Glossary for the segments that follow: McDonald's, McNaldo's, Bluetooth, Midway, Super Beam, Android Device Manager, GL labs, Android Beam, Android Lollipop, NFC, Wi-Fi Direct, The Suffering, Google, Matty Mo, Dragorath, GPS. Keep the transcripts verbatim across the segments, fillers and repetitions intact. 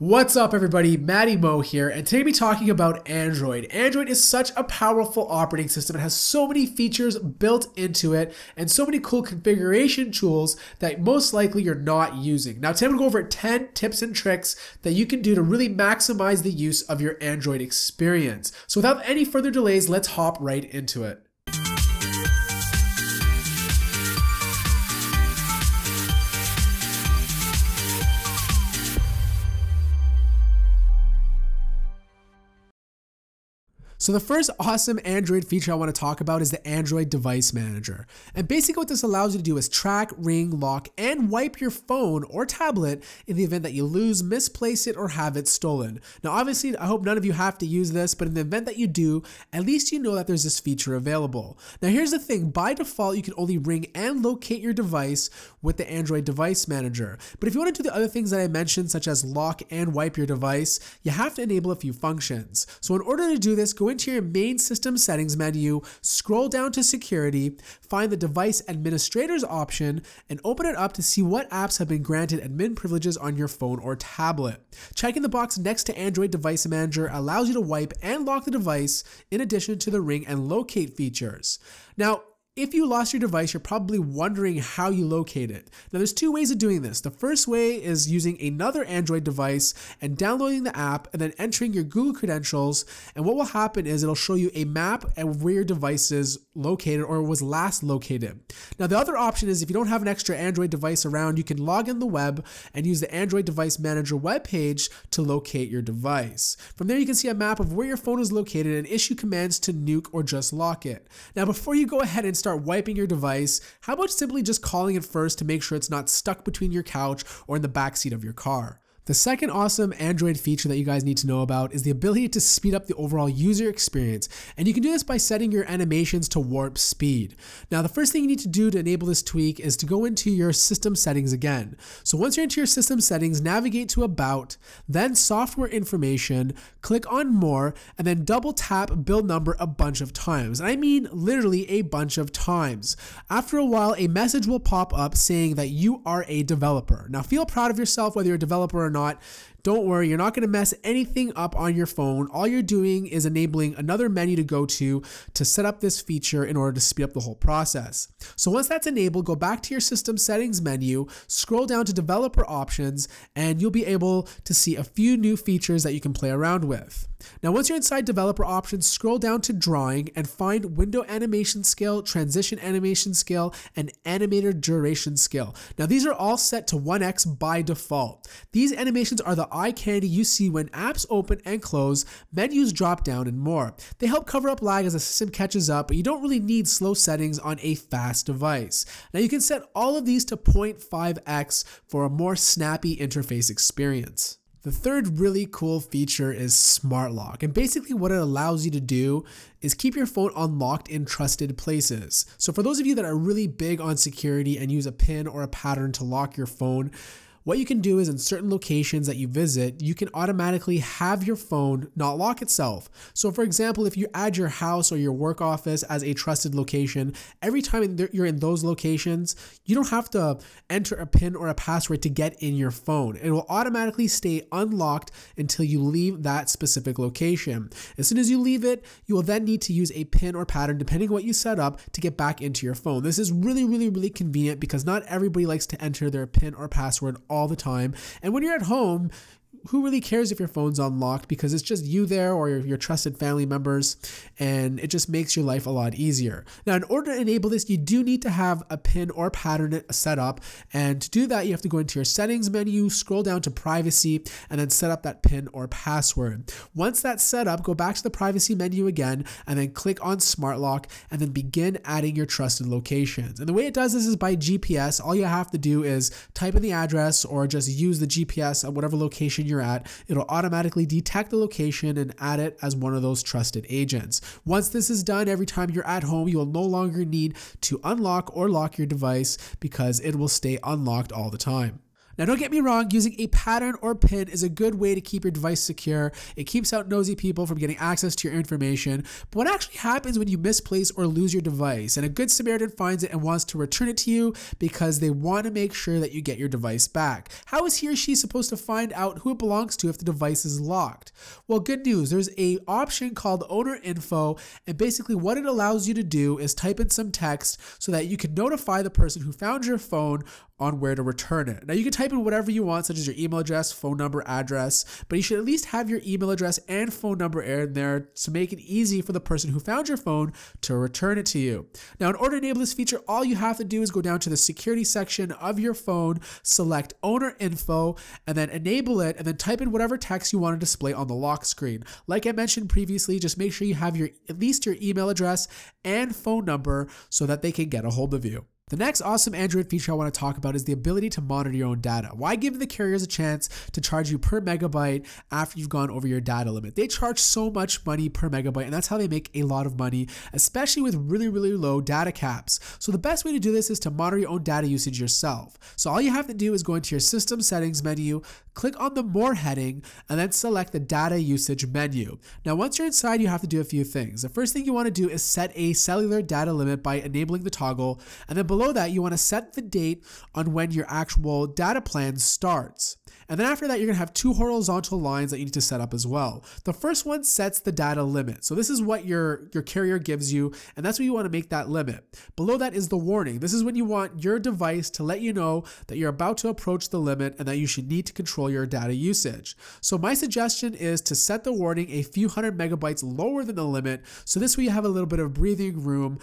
What's up everybody, Matty Mo here, and today we'll be talking about Android. Android is such a powerful operating system. It has so many features built into it and so many cool configuration tools that most likely you're not using. Now today I'm going to go over ten tips and tricks that you can do to really maximize the use of your Android experience. So without any further delays, let's hop right into it. So the first awesome Android feature I want to talk about is the Android Device Manager. And basically what this allows you to do is track, ring, lock, and wipe your phone or tablet in the event that you lose, misplace it, or have it stolen. Now obviously, I hope none of you have to use this, but in the event that you do, at least you know that there's this feature available. Now here's the thing, by default, you can only ring and locate your device with the Android Device Manager. But if you want to do the other things that I mentioned, such as lock and wipe your device, you have to enable a few functions. So in order to do this, go in to your main system settings menu, scroll down to security, find the device administrators option, and open it up to see what apps have been granted admin privileges on your phone or tablet. Checking the box next to Android Device Manager allows you to wipe and lock the device in addition to the ring and locate features. Now, if you lost your device, you're probably wondering how you locate it. Now there's two ways of doing this. The first way is using another Android device and downloading the app and then entering your Google credentials. And what will happen is it'll show you a map of where your device is located or was last located. Now the other option is if you don't have an extra Android device around, you can log in the web and use the Android Device Manager webpage to locate your device. From there you can see a map of where your phone is located and issue commands to nuke or just lock it. Now before you go ahead and start wiping your device, how about simply just calling it first to make sure it's not stuck between your couch or in the backseat of your car. The second awesome Android feature that you guys need to know about is the ability to speed up the overall user experience. And you can do this by setting your animations to warp speed. Now, the first thing you need to do to enable this tweak is to go into your system settings again. So once you're into your system settings, navigate to About, then Software Information, click on More, and then double tap build number a bunch of times. And I mean literally a bunch of times. After a while, a message will pop up saying that you are a developer. Now, feel proud of yourself whether you're a developer or not. Not, don't worry, you're not going to mess anything up on your phone. All you're doing is enabling another menu to go to to set up this feature in order to speed up the whole process. So once that's enabled, go back to your system settings menu, scroll down to developer options, and you'll be able to see a few new features that you can play around with. Now once you're inside developer options, scroll down to drawing and find window animation scale, transition animation scale, and animator duration scale. Now these are all set to one x by default. These animations are the eye candy you see when apps open and close, menus drop down, and more. They help cover up lag as the system catches up, but you don't really need slow settings on a fast device. Now you can set all of these to zero point five x for a more snappy interface experience. The third really cool feature is Smart Lock, and basically what it allows you to do is keep your phone unlocked in trusted places. So for those of you that are really big on security and use a pin or a pattern to lock your phone, what you can do is in certain locations that you visit, you can automatically have your phone not lock itself. So for example, if you add your house or your work office as a trusted location, every time you're in those locations, you don't have to enter a PIN or a password to get in your phone. It will automatically stay unlocked until you leave that specific location. As soon as you leave it, you will then need to use a PIN or pattern, depending on what you set up, to get back into your phone. This is really, really, really convenient because not everybody likes to enter their PIN or password all the time. And when you're at home, who really cares if your phone's unlocked, because it's just you there or your, your trusted family members, and it just makes your life a lot easier. Now, in order to enable this, you do need to have a pin or pattern set up, and to do that, you have to go into your settings menu, scroll down to privacy, and then set up that pin or password. Once that's set up, go back to the privacy menu again, and then click on Smart Lock, and then begin adding your trusted locations. And the way it does this is by G P S. All you have to do is type in the address or just use the G P S at whatever location you're at, it'll automatically detect the location and add it as one of those trusted agents. Once this is done, every time you're at home, you will no longer need to unlock or lock your device because it will stay unlocked all the time. Now, don't get me wrong, using a pattern or PIN is a good way to keep your device secure. It keeps out nosy people from getting access to your information. But what actually happens when you misplace or lose your device and a good Samaritan finds it and wants to return it to you because they want to make sure that you get your device back? How is he or she supposed to find out who it belongs to if the device is locked? Well, good news, there's an option called Owner Info, and basically what it allows you to do is type in some text so that you can notify the person who found your phone on where to return it. Now, you can type in whatever you want, such as your email address, phone number, address, but you should at least have your email address and phone number in there to make it easy for the person who found your phone to return it to you. Now, in order to enable this feature, all you have to do is go down to the security section of your phone, select Owner Info, and then enable it, and then type in whatever text you want to display on the lock screen. Like I mentioned previously, just make sure you have your at least your email address and phone number so that they can get a hold of you. The next awesome Android feature I want to talk about is the ability to monitor your own data. Why give the carriers a chance to charge you per megabyte after you've gone over your data limit? They charge so much money per megabyte, and that's how they make a lot of money, especially with really, really low data caps. So the best way to do this is to monitor your own data usage yourself. So all you have to do is go into your system settings menu, click on the More heading, and then select the data usage menu. Now, once you're inside, you have to do a few things. The first thing you want to do is set a cellular data limit by enabling the toggle, and then below that, you want to set the date on when your actual data plan starts. And then after that, you're going to have two horizontal lines that you need to set up as well. The first one sets the data limit. So this is what your, your carrier gives you, and that's what you want to make that limit. Below that is the warning. This is when you want your device to let you know that you're about to approach the limit and that you should need to control your data usage. So my suggestion is to set the warning a few hundred megabytes lower than the limit. So this way you have a little bit of breathing room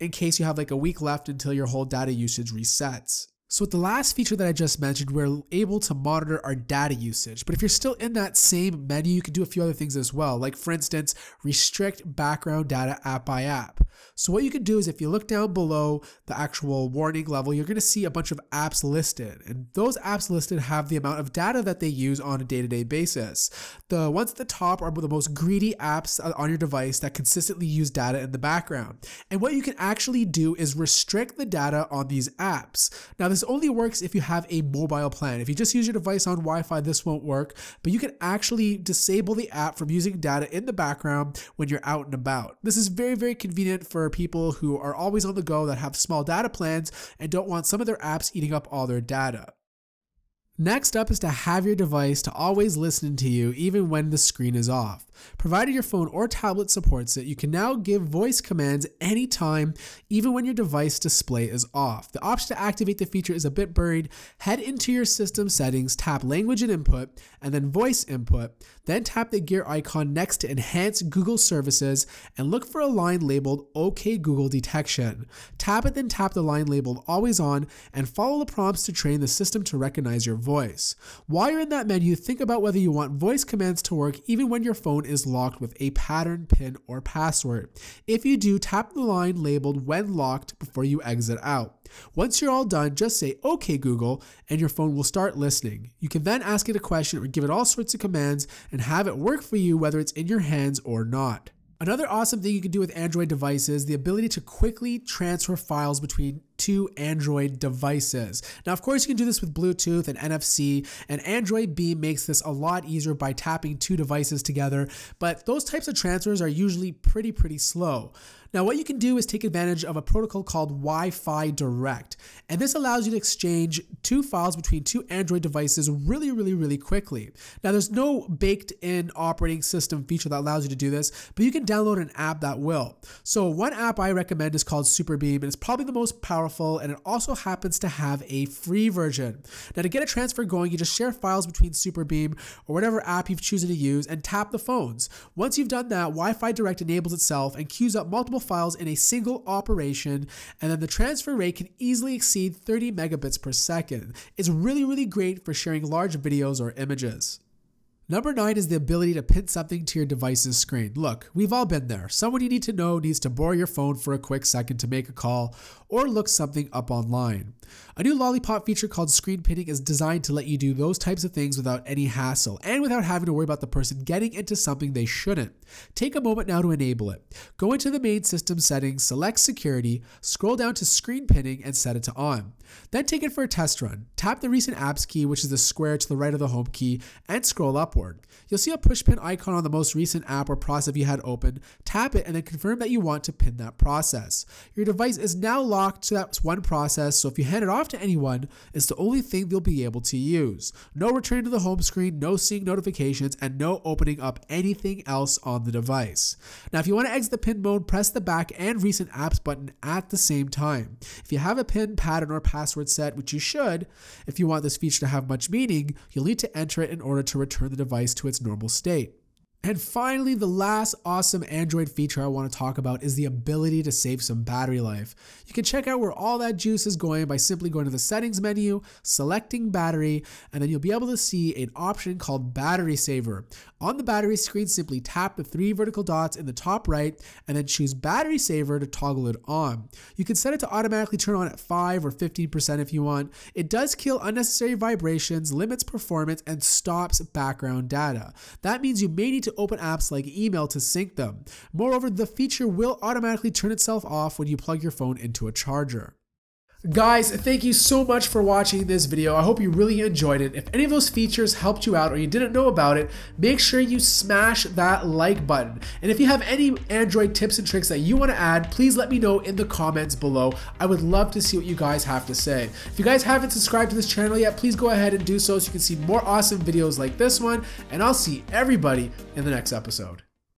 in case you have like a week left until your whole data usage resets. So with the last feature that I just mentioned, we're able to monitor our data usage. But if you're still in that same menu, you can do a few other things as well. Like, for instance, restrict background data app by app. So what you can do is if you look down below the actual warning level, you're going to see a bunch of apps listed. And those apps listed have the amount of data that they use on a day-to-day basis. The ones at the top are the most greedy apps on your device that consistently use data in the background. And what you can actually do is restrict the data on these apps. Now, this This only works if you have a mobile plan. If you just use your device on Wi-Fi, this won't work, but you can actually disable the app from using data in the background when you're out and about. This is very, very convenient for people who are always on the go, that have small data plans and don't want some of their apps eating up all their data. Next up is to have your device to always listen to you even when the screen is off. Provided your phone or tablet supports it, you can now give voice commands anytime, even when your device display is off. The option to activate the feature is a bit buried. Head into your system settings, tap language and input, and then voice input, then tap the gear icon next to enhance Google services and look for a line labeled OK Google detection. Tap it, then tap the line labeled always on and follow the prompts to train the system to recognize your voice. While you're in that menu, think about whether you want voice commands to work even when your phone is locked with a pattern, PIN, or password. If you do, tap the line labeled when locked before you exit out. Once you're all done, just say OK Google and your phone will start listening. You can then ask it a question or give it all sorts of commands and have it work for you whether it's in your hands or not. Another awesome thing you can do with Android devices is the ability to quickly transfer files between two Android devices. Now, of course, you can do this with Bluetooth and N F C, and Android Beam makes this a lot easier by tapping two devices together, but those types of transfers are usually pretty, pretty slow. Now, what you can do is take advantage of a protocol called Wi-Fi Direct, and this allows you to exchange two files between two Android devices really, really, really quickly. Now, there's no baked-in operating system feature that allows you to do this, but you can download an app that will. So one app I recommend is called Super Beam, and it's probably the most powerful, and it also happens to have a free version. Now, to get a transfer going, you just share files between Super Beam or whatever app you've chosen to use and tap the phones. Once you've done that, Wi-Fi Direct enables itself and queues up multiple files in a single operation, and then the transfer rate can easily exceed thirty megabits per second. It's really, really great for sharing large videos or images. Number nine is the ability to pin something to your device's screen. Look, we've all been there. Someone you need to know needs to borrow your phone for a quick second to make a call or look something up online. A new Lollipop feature called screen pinning is designed to let you do those types of things without any hassle and without having to worry about the person getting into something they shouldn't. Take a moment now to enable it. Go into the main system settings, select security, scroll down to screen pinning and set it to on. Then take it for a test run. Tap the recent apps key, which is the square to the right of the home key, and scroll upward. You'll see a push pin icon on the most recent app or process you had open. Tap it and then confirm that you want to pin that process. Your device is now locked to that one process, so if you hand it off to anyone, it's the only thing they'll be able to use. No return to the home screen, no seeing notifications, and no opening up anything else on the device. Now, if you want to exit the pin mode, press the back and recent apps button at the same time. If you have a pin pattern or password set, which you should, if you want this feature to have much meaning, you'll need to enter it in order to return the device device to its normal state. And finally, the last awesome Android feature I want to talk about is the ability to save some battery life. You can check out where all that juice is going by simply going to the settings menu, selecting battery, and then you'll be able to see an option called battery saver. On the battery screen, simply tap the three vertical dots in the top right and then choose battery saver to toggle it on. You can set it to automatically turn on at five or fifteen percent if you want. It does kill unnecessary vibrations, limits performance, and stops background data. That means you may need to open apps like email to sync them. Moreover, the feature will automatically turn itself off when you plug your phone into a charger. Guys, thank you so much for watching this video. I hope you really enjoyed it. If any of those features helped you out or you didn't know about it, make sure you smash that like button. And if you have any Android tips and tricks that you want to add, please let me know in the comments below. I would love to see what you guys have to say. If you guys haven't subscribed to this channel yet, please go ahead and do so so you can see more awesome videos like this one. And I'll see everybody in the next episode.